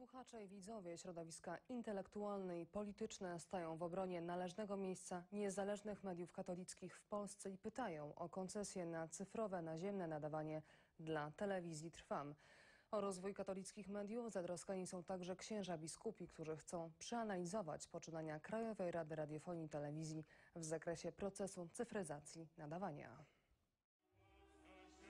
Słuchacze i widzowie środowiska intelektualne i polityczne stają w obronie należnego miejsca niezależnych mediów katolickich w Polsce i pytają o koncesję na cyfrowe, naziemne nadawanie dla telewizji TRWAM. O rozwój katolickich mediów zatroskani są także księża biskupi, którzy chcą przeanalizować poczynania Krajowej Rady Radiofonii i Telewizji w zakresie procesu cyfryzacji nadawania.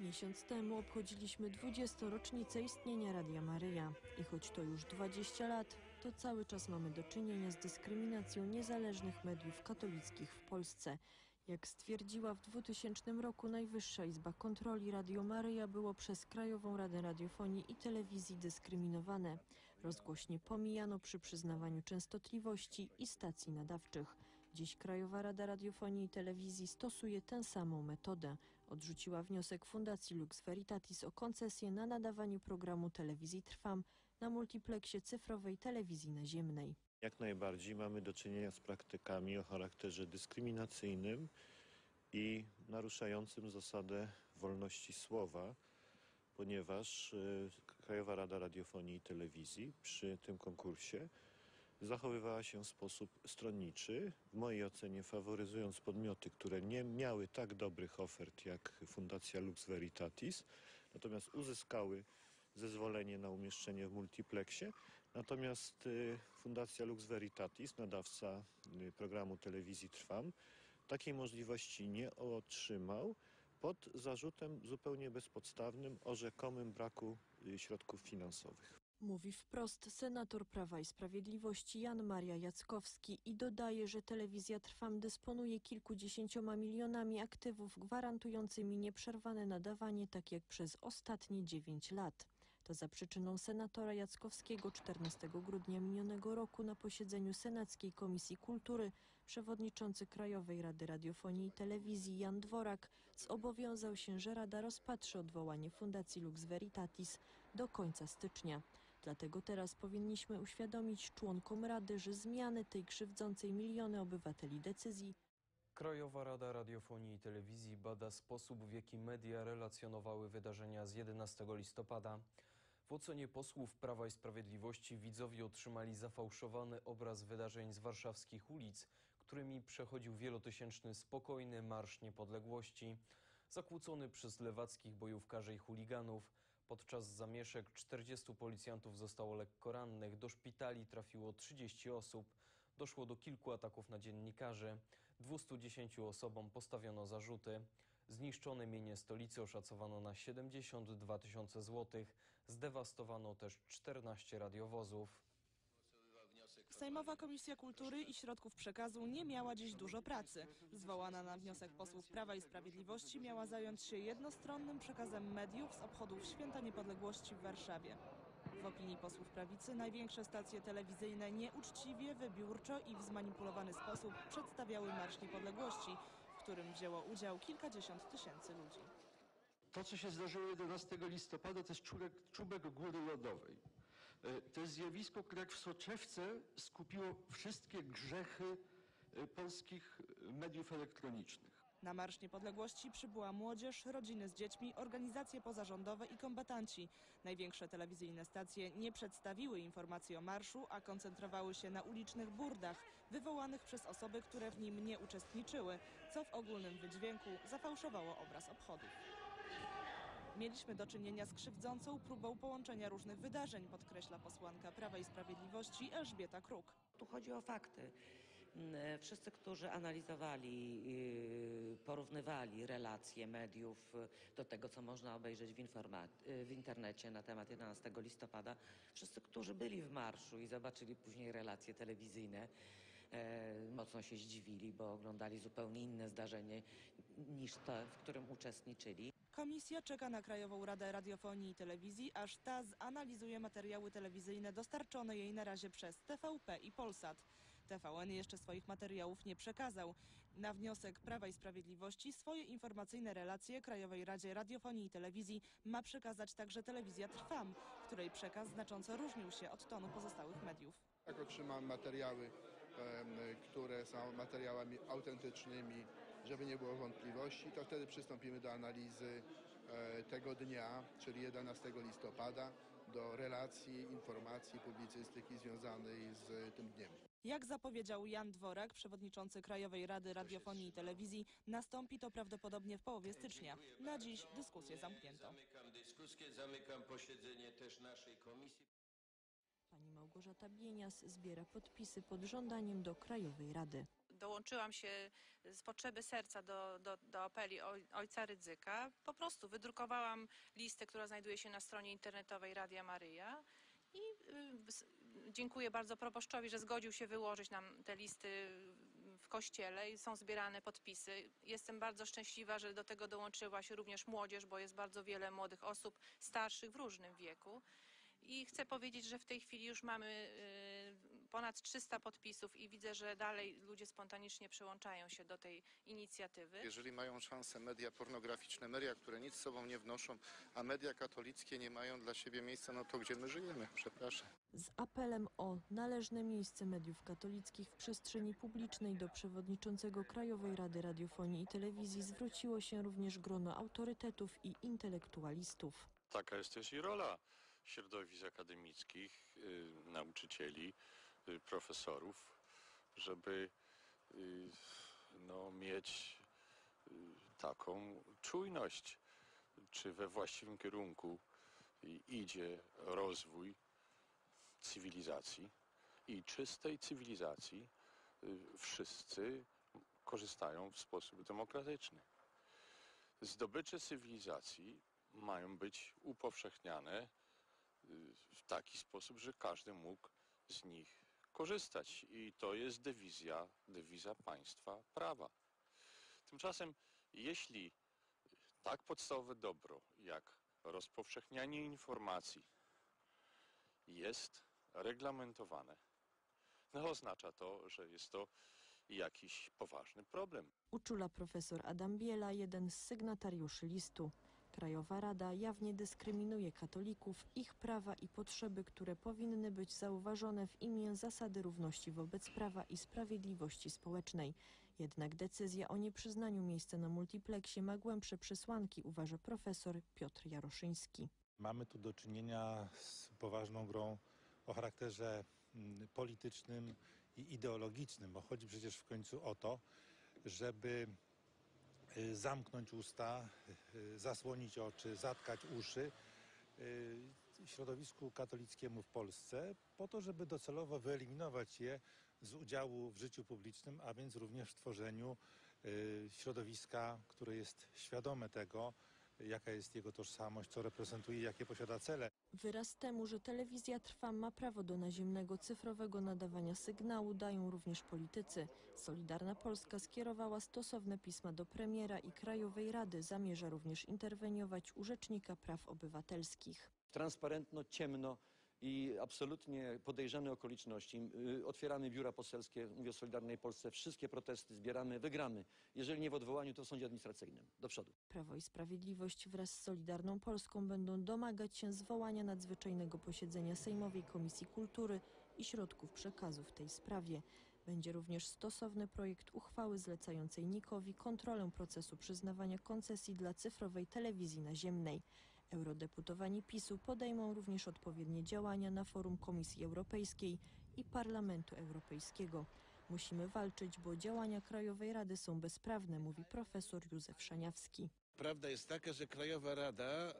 Miesiąc temu obchodziliśmy 20-rocznicę istnienia Radia Maryja. I choć to już 20 lat, to cały czas mamy do czynienia z dyskryminacją niezależnych mediów katolickich w Polsce. Jak stwierdziła w 2000 roku Najwyższa Izba Kontroli, Radio Maryja było przez Krajową Radę Radiofonii i Telewizji dyskryminowane. Rozgłośnie pomijano przy przyznawaniu częstotliwości i stacji nadawczych. Dziś Krajowa Rada Radiofonii i Telewizji stosuje tę samą metodę. Odrzuciła wniosek Fundacji Lux Veritatis o koncesję na nadawanie programu telewizji TRWAM na multipleksie cyfrowej telewizji naziemnej. Jak najbardziej mamy do czynienia z praktykami o charakterze dyskryminacyjnym i naruszającym zasadę wolności słowa, ponieważ Krajowa Rada Radiofonii i Telewizji przy tym konkursie zachowywała się w sposób stronniczy, w mojej ocenie faworyzując podmioty, które nie miały tak dobrych ofert jak Fundacja Lux Veritatis, natomiast uzyskały zezwolenie na umieszczenie w multipleksie. Natomiast Fundacja Lux Veritatis, nadawca programu telewizji TRWAM, takiej możliwości nie otrzymał pod zarzutem zupełnie bezpodstawnym o rzekomym braku środków finansowych. Mówi wprost senator Prawa i Sprawiedliwości Jan Maria Jackowski i dodaje, że telewizja TRWAM dysponuje kilkudziesięcioma milionami aktywów gwarantującymi nieprzerwane nadawanie, tak jak przez ostatnie 9 lat. To za przyczyną senatora Jackowskiego 14 grudnia minionego roku na posiedzeniu Senackiej Komisji Kultury przewodniczący Krajowej Rady Radiofonii i Telewizji Jan Dworak zobowiązał się, że Rada rozpatrzy odwołanie Fundacji Lux Veritatis do końca stycznia. Dlatego teraz powinniśmy uświadomić członkom Rady, że zmiany tej krzywdzącej miliony obywateli decyzji. Krajowa Rada Radiofonii i Telewizji bada sposób, w jaki media relacjonowały wydarzenia z 11 listopada. W ocenie posłów Prawa i Sprawiedliwości widzowie otrzymali zafałszowany obraz wydarzeń z warszawskich ulic, którymi przechodził wielotysięczny spokojny Marsz Niepodległości, zakłócony przez lewackich bojówkarzy i chuliganów. Podczas zamieszek 40 policjantów zostało lekko rannych, do szpitali trafiło 30 osób. Doszło do kilku ataków na dziennikarzy. 210 osobom postawiono zarzuty. Zniszczone mienie stolicy oszacowano na 72 tysiące złotych. Zdewastowano też 14 radiowozów. Sejmowa Komisja Kultury i Środków Przekazu nie miała dziś dużo pracy. Zwołana na wniosek posłów Prawa i Sprawiedliwości miała zająć się jednostronnym przekazem mediów z obchodów Święta Niepodległości w Warszawie. W opinii posłów prawicy największe stacje telewizyjne nieuczciwie, wybiórczo i w zmanipulowany sposób przedstawiały Marsz Niepodległości, w którym wzięło udział kilkadziesiąt tysięcy ludzi. To, co się zdarzyło 11 listopada, to jest czubek góry lodowej. To jest zjawisko, które jak w soczewce skupiło wszystkie grzechy polskich mediów elektronicznych. Na Marsz Niepodległości przybyła młodzież, rodziny z dziećmi, organizacje pozarządowe i kombatanci. Największe telewizyjne stacje nie przedstawiły informacji o marszu, a koncentrowały się na ulicznych burdach wywołanych przez osoby, które w nim nie uczestniczyły, co w ogólnym wydźwięku zafałszowało obraz obchodów. Mieliśmy do czynienia z krzywdzącą próbą połączenia różnych wydarzeń, podkreśla posłanka Prawa i Sprawiedliwości Elżbieta Kruk. Tu chodzi o fakty. Wszyscy, którzy analizowali, porównywali relacje mediów do tego, co można obejrzeć w internecie na temat 11 listopada, wszyscy, którzy byli w marszu i zobaczyli później relacje telewizyjne, mocno się zdziwili, bo oglądali zupełnie inne zdarzenie niż to, w którym uczestniczyli. Komisja czeka na Krajową Radę Radiofonii i Telewizji, aż ta zanalizuje materiały telewizyjne dostarczone jej na razie przez TVP i Polsat. TVN jeszcze swoich materiałów nie przekazał. Na wniosek Prawa i Sprawiedliwości swoje informacyjne relacje Krajowej Radzie Radiofonii i Telewizji ma przekazać także telewizja TRWAM, której przekaz znacząco różnił się od tonu pozostałych mediów. Tak, otrzymam materiały, które są materiałami autentycznymi, żeby nie było wątpliwości, to wtedy przystąpimy do analizy tego dnia, czyli 11 listopada. do relacji, informacji, publicystyki związanej z tym dniem. Jak zapowiedział Jan Dworak, przewodniczący Krajowej Rady Radiofonii i Telewizji, nastąpi to prawdopodobnie w połowie stycznia. Na dziś dyskusję zamknięto. Zamykam dyskusję, zamykam posiedzenie też naszej komisji. Pani Małgorzata Bienias zbiera podpisy pod żądaniem do Krajowej Rady. Dołączyłam się z potrzeby serca do apeli ojca Rydzyka. Po prostu wydrukowałam listę, która znajduje się na stronie internetowej Radia Maryja. I dziękuję bardzo proboszczowi, że zgodził się wyłożyć nam te listy w kościele i są zbierane podpisy. Jestem bardzo szczęśliwa, że do tego dołączyła się również młodzież, bo jest bardzo wiele młodych osób starszych w różnym wieku. I chcę powiedzieć, że w tej chwili już mamy ponad 300 podpisów i widzę, że dalej ludzie spontanicznie przyłączają się do tej inicjatywy. Jeżeli mają szansę media pornograficzne, media, które nic z sobą nie wnoszą, a media katolickie nie mają dla siebie miejsca, no to gdzie my żyjemy? Przepraszam. Z apelem o należne miejsce mediów katolickich w przestrzeni publicznej do przewodniczącego Krajowej Rady Radiofonii i Telewizji zwróciło się również grono autorytetów i intelektualistów. Taka jest też i rola środowisk akademickich, nauczycieli, profesorów, żeby mieć taką czujność, czy we właściwym kierunku idzie rozwój cywilizacji i czy z tej cywilizacji wszyscy korzystają w sposób demokratyczny. Zdobycze cywilizacji mają być upowszechniane w taki sposób, że każdy mógł z nich korzystać. I to jest dewiza państwa prawa. Tymczasem, jeśli tak podstawowe dobro, jak rozpowszechnianie informacji jest reglamentowane, no oznacza to, że jest to jakiś poważny problem. Uczula profesor Adam Biela, jeden z sygnatariuszy listu. Krajowa Rada jawnie dyskryminuje katolików, ich prawa i potrzeby, które powinny być zauważone w imię zasady równości wobec prawa i sprawiedliwości społecznej. Jednak decyzja o nieprzyznaniu miejsca na multipleksie ma głębsze przesłanki, uważa profesor Piotr Jaroszyński. Mamy tu do czynienia z poważną grą o charakterze politycznym i ideologicznym, bo chodzi przecież w końcu o to, żeby zamknąć usta, zasłonić oczy, zatkać uszy środowisku katolickiemu w Polsce po to, żeby docelowo wyeliminować je z udziału w życiu publicznym, a więc również w tworzeniu środowiska, które jest świadome tego, jaka jest jego tożsamość, co reprezentuje, jakie posiada cele. Wyraz temu, że telewizja TRWAM ma prawo do naziemnego, cyfrowego nadawania sygnału, dają również politycy. Solidarna Polska skierowała stosowne pisma do premiera i Krajowej Rady. Zamierza również interweniować u Rzecznika Praw Obywatelskich. Transparentno, ciemno i absolutnie podejrzane okoliczności. Otwieramy biura poselskie, mówię o Solidarnej Polsce, wszystkie protesty zbieramy, wygramy. Jeżeli nie w odwołaniu, to w sądzie administracyjnym. Do przodu. Prawo i Sprawiedliwość wraz z Solidarną Polską będą domagać się zwołania nadzwyczajnego posiedzenia Sejmowej Komisji Kultury i Środków Przekazu w tej sprawie. Będzie również stosowny projekt uchwały zlecającej NIK-owi kontrolę procesu przyznawania koncesji dla cyfrowej telewizji naziemnej. Eurodeputowani PiS-u podejmą również odpowiednie działania na forum Komisji Europejskiej i Parlamentu Europejskiego. Musimy walczyć, bo działania Krajowej Rady są bezprawne, mówi profesor Józef Szaniawski. Prawda jest taka, że Krajowa Rada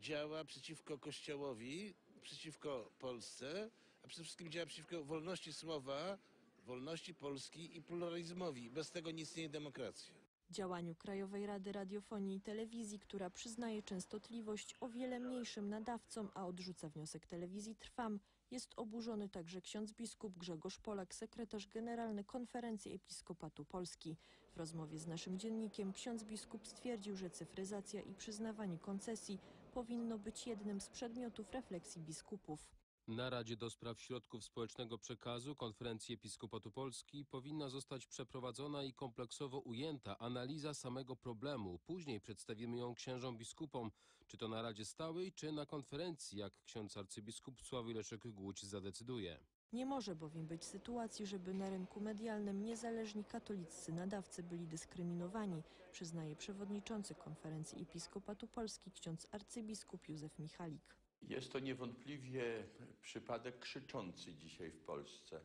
działa przeciwko Kościołowi, przeciwko Polsce, a przede wszystkim działa przeciwko wolności słowa, wolności Polski i pluralizmowi. Bez tego nie istnieje demokracja. Działaniu Krajowej Rady Radiofonii i Telewizji, która przyznaje częstotliwość o wiele mniejszym nadawcom, a odrzuca wniosek telewizji TRWAM, jest oburzony także ksiądz biskup Grzegorz Polak, sekretarz generalny Konferencji Episkopatu Polski. W rozmowie z naszym dziennikiem ksiądz biskup stwierdził, że cyfryzacja i przyznawanie koncesji powinno być jednym z przedmiotów refleksji biskupów. Na Radzie do Spraw Środków Społecznego Przekazu Konferencji Episkopatu Polski powinna zostać przeprowadzona i kompleksowo ujęta analiza samego problemu. Później przedstawimy ją księżom biskupom, czy to na Radzie Stałej, czy na konferencji, jak ksiądz arcybiskup Sławoj Leszek Głódź zadecyduje. Nie może bowiem być sytuacji, żeby na rynku medialnym niezależni katoliccy nadawcy byli dyskryminowani, przyznaje przewodniczący Konferencji Episkopatu Polski ksiądz arcybiskup Józef Michalik. Jest to niewątpliwie przypadek krzyczący dzisiaj w Polsce,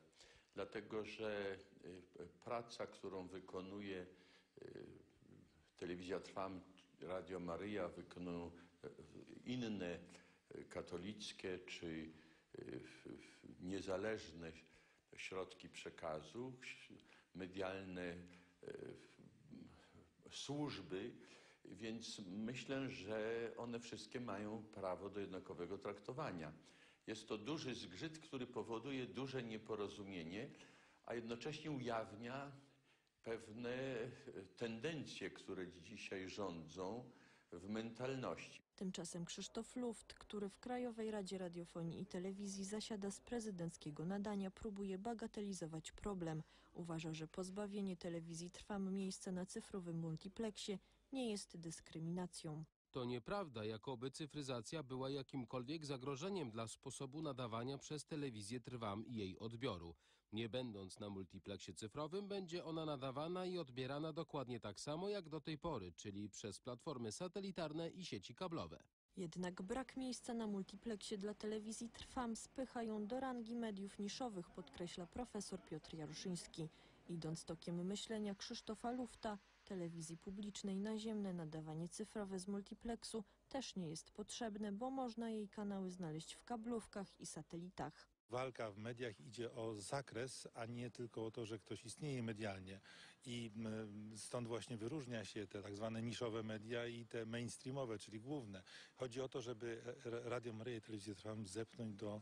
dlatego że praca, którą wykonuje telewizja TRWAM, Radio Maryja, wykonują inne katolickie czy niezależne środki przekazu, medialne służby, więc myślę, że one wszystkie mają prawo do jednakowego traktowania. Jest to duży zgrzyt, który powoduje duże nieporozumienie, a jednocześnie ujawnia pewne tendencje, które dzisiaj rządzą w mentalności. Tymczasem Krzysztof Luft, który w Krajowej Radzie Radiofonii i Telewizji zasiada z prezydenckiego nadania, próbuje bagatelizować problem. Uważa, że pozbawienie telewizji TRWAM miejsca na cyfrowym multipleksie nie jest dyskryminacją. To nieprawda, jakoby cyfryzacja była jakimkolwiek zagrożeniem dla sposobu nadawania przez telewizję TRWAM i jej odbioru. Nie będąc na multipleksie cyfrowym, będzie ona nadawana i odbierana dokładnie tak samo jak do tej pory, czyli przez platformy satelitarne i sieci kablowe. Jednak brak miejsca na multipleksie dla telewizji TRWAM spycha ją do rangi mediów niszowych, podkreśla profesor Piotr Jaroszyński. Idąc tokiem myślenia Krzysztofa Lufta, telewizji publicznej naziemne nadawanie cyfrowe z multipleksu też nie jest potrzebne, bo można jej kanały znaleźć w kablówkach i satelitach. Walka w mediach idzie o zakres, a nie tylko o to, że ktoś istnieje medialnie. I stąd właśnie wyróżnia się te tak zwane niszowe media i te mainstreamowe, czyli główne. Chodzi o to, żeby Radio Maryja i Telewizję TRWAM zepchnąć do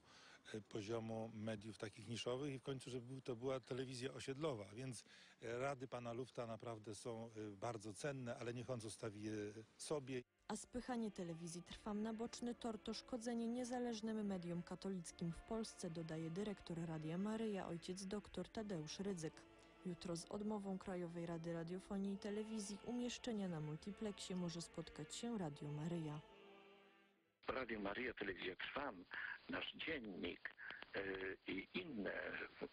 poziomu mediów takich niszowych i w końcu, żeby to była telewizja osiedlowa. Więc rady pana Lufta naprawdę są bardzo cenne, ale niech on zostawi je sobie. A spychanie telewizji TRWAM na boczny tor to szkodzenie niezależnym mediom katolickim w Polsce, dodaje dyrektor Radia Maryja, ojciec dr Tadeusz Rydzyk. Jutro z odmową Krajowej Rady Radiofonii i Telewizji umieszczenia na multipleksie może spotkać się Radio Maryja. Radio Maryja, Telewizja TRWAM, nasz dziennik i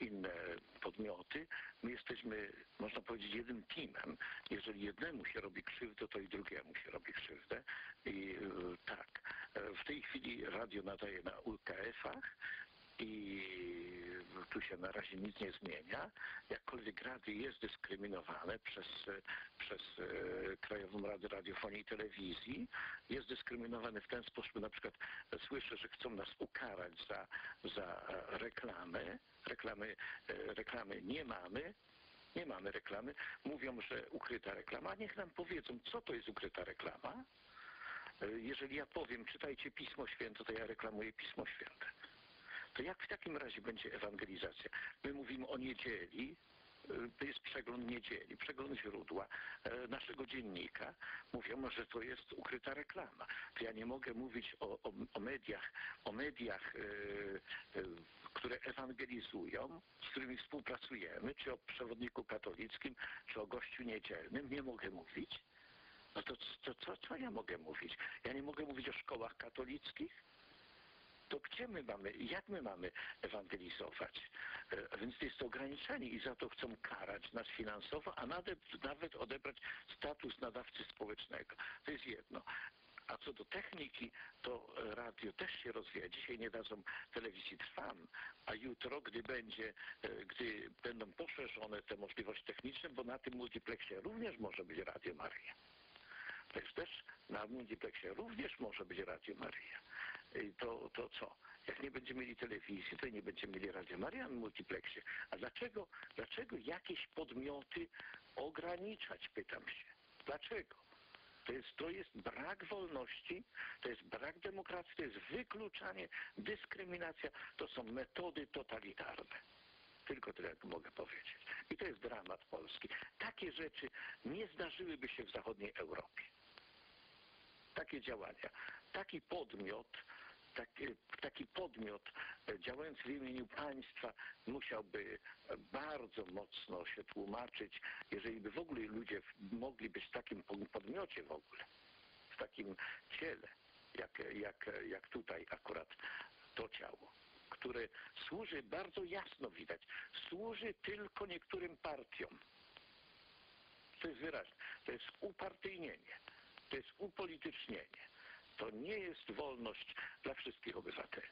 inne podmioty, my jesteśmy, można powiedzieć, jednym teamem. Jeżeli jednemu się robi krzywdę, to i drugiemu się robi krzywdę. I tak, w tej chwili radio nadaje na UKF-ach i tu się na razie nic nie zmienia. Jakkolwiek radio jest dyskryminowane przez Krajową Radę Radiofonii i Telewizji. Jest dyskryminowane w ten sposób, na przykład słyszę, że chcą nas ukarać za reklamę. Reklamy nie mamy. Nie mamy reklamy. Mówią, że ukryta reklama. Niech nam powiedzą, co to jest ukryta reklama. Jeżeli ja powiem, czytajcie Pismo Święte, to ja reklamuję Pismo Święte. To jak w takim razie będzie ewangelizacja? My mówimy o niedzieli, to jest przegląd niedzieli, przegląd źródła naszego dziennika. Mówiono, że to jest ukryta reklama. To ja nie mogę mówić o mediach, które ewangelizują, z którymi współpracujemy, czy o przewodniku katolickim, czy o gościu niedzielnym. Nie mogę mówić. No to co ja mogę mówić? Ja nie mogę mówić o szkołach katolickich? To gdzie my mamy, jak my mamy ewangelizować? Więc to jest ograniczenie i za to chcą karać nas finansowo, a nawet odebrać status nadawcy społecznego. To jest jedno. A co do techniki, to radio też się rozwija. Dzisiaj nie dadzą telewizji TRWAM, a jutro, gdy będą poszerzone te możliwości techniczne, bo na tym multipleksie również może być Radio Maryja. Też na multipleksie również może być Radio Maryja. To co? Jak nie będziemy mieli telewizji, to nie będziemy mieli Radio Maryja na multipleksie. A dlaczego jakieś podmioty ograniczać, pytam się. Dlaczego? To jest brak wolności, to jest brak demokracji, to jest wykluczanie, dyskryminacja. To są metody totalitarne. Tylko tyle mogę powiedzieć. I to jest dramat Polski. Takie rzeczy nie zdarzyłyby się w zachodniej Europie. Takie działania. Taki podmiot działający w imieniu państwa musiałby bardzo mocno się tłumaczyć, jeżeli by w ogóle ludzie mogli być w takim podmiocie w ogóle, w takim ciele, jak tutaj akurat to ciało, które służy, bardzo jasno widać, służy tylko niektórym partiom. To jest wyraźne. To jest upartyjnienie. To jest upolitycznienie. To nie jest wolność dla wszystkich obywateli.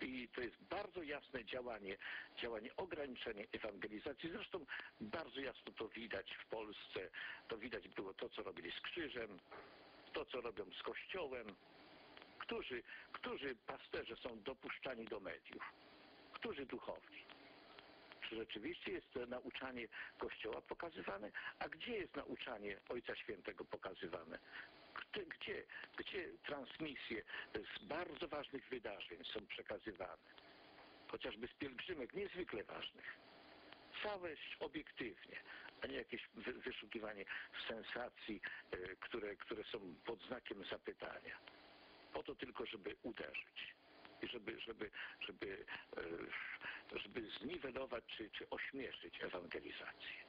I to jest bardzo jasne działanie ograniczenia ewangelizacji. Zresztą bardzo jasno to widać w Polsce. To widać było to, co robili z krzyżem, to, co robią z Kościołem. Którzy pasterze są dopuszczani do mediów? Którzy duchowni? Czy rzeczywiście jest to nauczanie Kościoła pokazywane? A gdzie jest nauczanie Ojca Świętego pokazywane? Gdzie transmisje z bardzo ważnych wydarzeń są przekazywane? Chociażby z pielgrzymek niezwykle ważnych. Całość obiektywnie, a nie jakieś wyszukiwanie sensacji, które są pod znakiem zapytania. Po to tylko, żeby uderzyć. I żeby zniwelować czy ośmieszyć ewangelizację.